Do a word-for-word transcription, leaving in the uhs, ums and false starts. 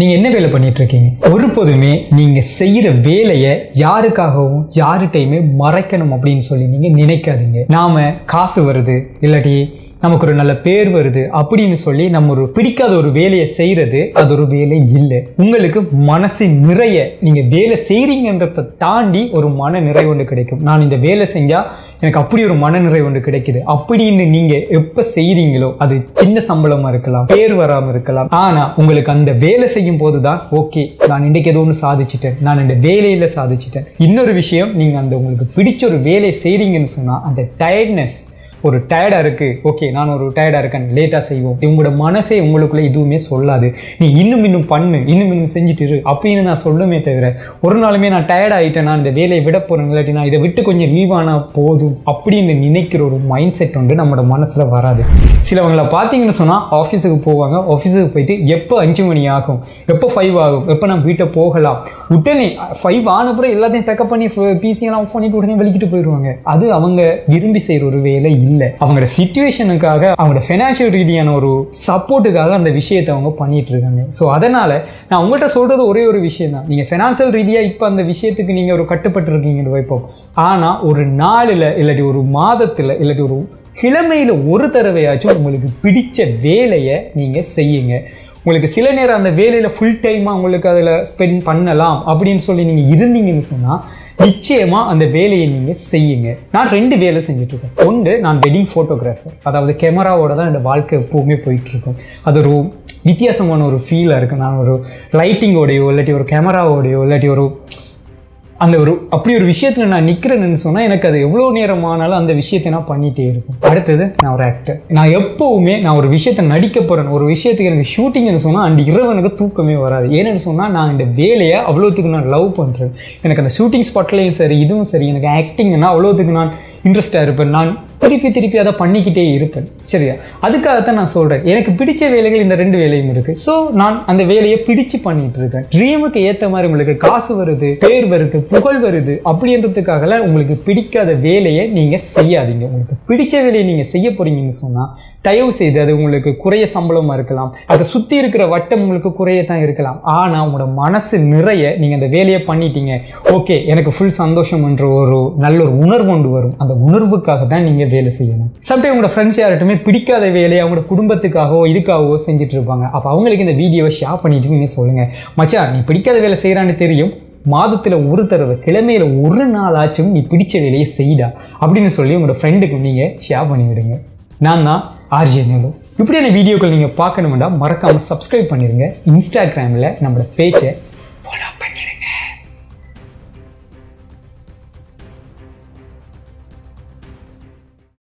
நீங்க என்ன வேலை பண்ணிட்டு இருக்கீங்க? ஒருபோதுமே நீங்க செய்யற வேலையை யாருக்காகவும் யார்கிட்டயுமே மறைக்கணும் அப்படின்னு சொல்லி நீங்க நினைக்காதீங்க. நாம காசு வருது, இல்லாட்டி நமக்கு ஒரு நல்ல பேர் வருது அப்படின்னு சொல்லி நம்ம ஒரு பிடிக்காத ஒரு வேலையை செய்யறது அது ஒரு வேலை இல்லை. உங்களுக்கு மனசு நிறைய நீங்க வேலை செய்யறீங்கன்றத தாண்டி ஒரு மன நிறைவு ஒன்று கிடைக்கும். நான் இந்த வேலை செஞ்சா எனக்கு அப்படி ஒரு மன நிறைவு ஒன்று கிடைக்குது அப்படின்னு நீங்க எப்ப செய்யறீங்களோ, அது சின்ன சம்பளமா இருக்கலாம், பேர் வராம இருக்கலாம், ஆனா உங்களுக்கு அந்த வேலை செய்யும் போதுதான் ஓகே, நான் இன்றைக்கு ஏதோ ஒன்று சாதிச்சுட்டேன், நான் இந்த வேலையில சாதிச்சுட்டேன். இன்னொரு விஷயம், நீங்க அந்த உங்களுக்கு பிடிச்ச ஒரு வேலையை செய்யறீங்கன்னு சொன்னா அந்த டயர்ட்னஸ், ஒரு டயர்டாக இருக்குது, ஓகே நான் ஒரு டயர்டாக இருக்கேன், லேட்டாக செய்வோம், உங்களோட மனசே உங்களுக்குள்ளே எதுவுமே சொல்லாது. நீ இன்னும் இன்னும் பண்ணு, இன்னும் இன்னும் செஞ்சுட்டு இரு அப்படின்னு நான் சொல்லுமே தவிர, ஒரு நாளுமே நான் டயர்ட் ஆகிட்டேன், நான் இந்த வேலையை விட போகிறேன், இல்லாட்டி நான் இதை விட்டு கொஞ்சம் லீவ் ஆனால் போதும் அப்படின்னு நினைக்கிற ஒரு மைண்ட் செட் வந்து நம்மளோட மனசில் வராது. சிலவங்களை பார்த்தீங்கன்னு சொன்னால் ஆஃபீஸுக்கு போவாங்க, ஆஃபீஸுக்கு போயிட்டு எப்போ அஞ்சு மணி ஆகும், எப்போ ஃபைவ் ஆகும், எப்போ நான் வீட்டை போகலாம், உடனே ஃபைவ் ஆனப்புறம் எல்லாத்தையும் பேக்கப் பண்ணி பிசியெல்லாம் பண்ணிட்டு உடனே வெளிக்கிட்டு போயிடுவாங்க. அது அவங்க விரும்பி செய்கிற ஒரு வேலை இல்லை. அவங்களோட சிச்சுவேஷனுக்காக, அவங்களோட ஃபைனான்ஷியல் ரீதியான ஒரு சப்போர்ட்டுக்காக அந்த விஷயத்தை அவங்க பண்ணிட்டு இருக்காங்க. ஸோ அதனால நான் உங்கள்கிட்ட சொல்றது ஒரே ஒரு விஷயம் தான், நீங்கள் ஃபைனான்சியல் ரீதியாக இப்போ அந்த விஷயத்துக்கு நீங்கள் ஒரு கட்டுப்பட்டு இருக்கீங்கன்னு வைப்போம், ஆனால் ஒரு நாளில் இல்லாட்டி ஒரு மாதத்தில் இல்லாட்டி ஒரு கிழமையில் ஒரு தடவையாச்சும் உங்களுக்கு பிடிச்ச வேலையை நீங்கள் செய்யுங்க. உங்களுக்கு சில நேரம் அந்த வேலையில் ஃபுல் டைமாக உங்களுக்கு அதில் ஸ்பெண்ட் பண்ணலாம் அப்படின்னு சொல்லி நீங்கள் இருந்தீங்கன்னு சொன்னால் நிச்சயமாக அந்த வேலையை நீங்கள் செய்யுங்க. நான் ரெண்டு வேலை செஞ்சுட்ருக்கேன். ஒன்று, நான் வெட்டிங் ஃபோட்டோகிராஃபர், அதாவது கேமராவோட தான் என்னோடய வாழ்க்கை எப்போவுமே போயிட்டுருக்கோம். அது ஒரு வித்தியாசமான ஒரு ஃபீலாக இருக்குது. நான் ஒரு லைட்டிங்கோடையோ இல்லாட்டி ஒரு கேமராவோடையோ இல்லாட்டி ஒரு அந்த ஒரு அப்படி ஒரு விஷயத்தில் நான் நிற்கிறேன்னு சொன்னால் எனக்கு அது எவ்வளோ நேரம் ஆனாலும் அந்த விஷயத்தை நான் பண்ணிகிட்டே இருக்கும். அடுத்தது, நான் ஒரு ஆக்டர். நான் எப்போவுமே நான் ஒரு விஷயத்தை நடிக்க போகிறேன், ஒரு விஷயத்துக்கு எனக்கு ஷூட்டிங்னு சொன்னால் அந்த இரவு எனக்கு தூக்கமே வராது. ஏன்னு சொன்னால் நான் இந்த வேலையை அவ்வளோத்துக்கு நான் லவ் பண்ணுறேன். எனக்கு அந்த ஷூட்டிங் ஸ்பாட்லேயும் சரி, இதுவும் சரி, எனக்கு ஆக்டிங்னா அவ்வளோத்துக்கு நான் இன்ட்ரெஸ்டாக இருப்பேன். நான் திருப்பி திருப்பி அதை பண்ணிக்கிட்டே இருப்பேன். சரியா? அதுக்காகத்தான் நான் சொல்கிறேன், எனக்கு பிடிச்ச வேலைகள் இந்த ரெண்டு வேலையும் இருக்குது. ஸோ நான் அந்த வேலையை பிடிச்சு பண்ணிகிட்டு இருக்கேன். ட்ரீமுக்கு ஏற்ற மாதிரி உங்களுக்கு காசு வருது, பேர் வருது, புகழ் வருது அப்படின்றதுக்காகலாம் உங்களுக்கு பிடிக்காத வேலையை நீங்கள் செய்யாதீங்க. உங்களுக்கு பிடிச்ச வேலையை நீங்கள் செய்ய போகிறீங்கன்னு சொன்னால் தயவு செய்து, அது உங்களுக்கு குறைய சம்பளமாக இருக்கலாம், அதை சுற்றி இருக்கிற வட்டம் உங்களுக்கு குறைய தான் இருக்கலாம், ஆனால் உங்களோட மனசு நிறைய நீங்கள் அந்த வேலையை பண்ணிட்டீங்க, ஓகே எனக்கு ஃபுல் சந்தோஷம் என்ற ஒரு நல்ல ஒரு உணர்வு கொண்டு வரும். அந்த உணர்வுக்காக தான் நீங்கள் வேலை செய்யணும். சம்டைம் உங்களோட ஃப்ரெண்ட்ஸ் யார்ட்டுமே பிடிக்காத வேலையை அவங்களோட குடும்பத்துக்காகவோ இதுக்காகவோ செஞ்சுட்டு இருப்பாங்க. அப்போ அவங்களுக்கு இந்த வீடியோவை ஷேர் பண்ணிட்டு நீங்கள் சொல்லுங்கள், மச்சான் நீ பிடிக்காத வேலை செய்கிறான்னு தெரியும், மாதத்தில் ஒரு தடவை கிழமையில் ஒரு நாளாச்சும் நீ பிடிச்ச வேலையை செய்டா அப்படின்னு சொல்லி உங்களோட ஃப்ரெண்டுக்கு நீங்கள் ஷேர் பண்ணிவிடுங்க. நான் தான் ஆர்ஜே நேரு. இப்படியான வீடியோக்கள் நீங்கள் பார்க்கணும்னா மறக்காமல் சப்ஸ்கிரைப் பண்ணிடுங்க. இன்ஸ்டாகிராமில் நம்மளோட பேஜை